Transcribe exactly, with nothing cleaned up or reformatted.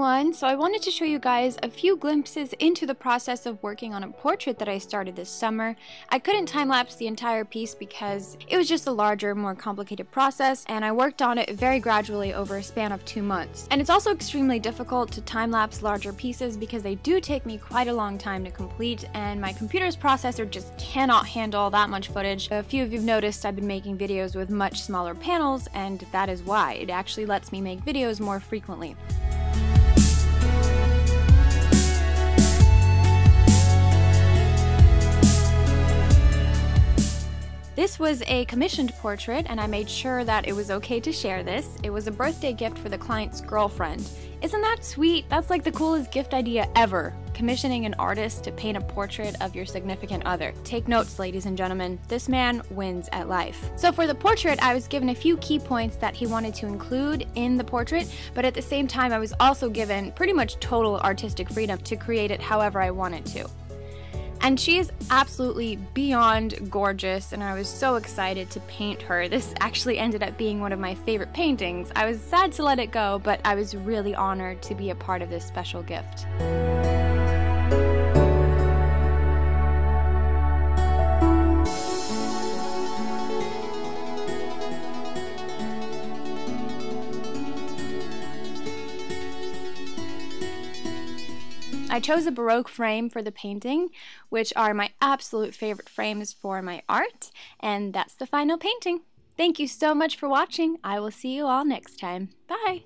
everyone! So I wanted to show you guys a few glimpses into the process of working on a portrait that I started this summer. I couldn't time-lapse the entire piece because it was just a larger, more complicated process, and I worked on it very gradually over a span of two months. And it's also extremely difficult to time-lapse larger pieces because they do take me quite a long time to complete, and my computer's processor just cannot handle that much footage. A few of you have noticed I've been making videos with much smaller panels, and that is why. It actually lets me make videos more frequently. This was a commissioned portrait, and I made sure that it was okay to share this. It was a birthday gift for the client's girlfriend. Isn't that sweet? That's like the coolest gift idea ever. Commissioning an artist to paint a portrait of your significant other. Take notes, ladies and gentlemen. This man wins at life. So for the portrait, I was given a few key points that he wanted to include in the portrait, but at the same time, I was also given pretty much total artistic freedom to create it however I wanted to. And she is absolutely beyond gorgeous, and I was so excited to paint her. This actually ended up being one of my favorite paintings. I was sad to let it go, but I was really honored to be a part of this special gift. I chose a Baroque frame for the painting, which are my absolute favorite frames for my art, and that's the final painting. Thank you so much for watching. I will see you all next time. Bye!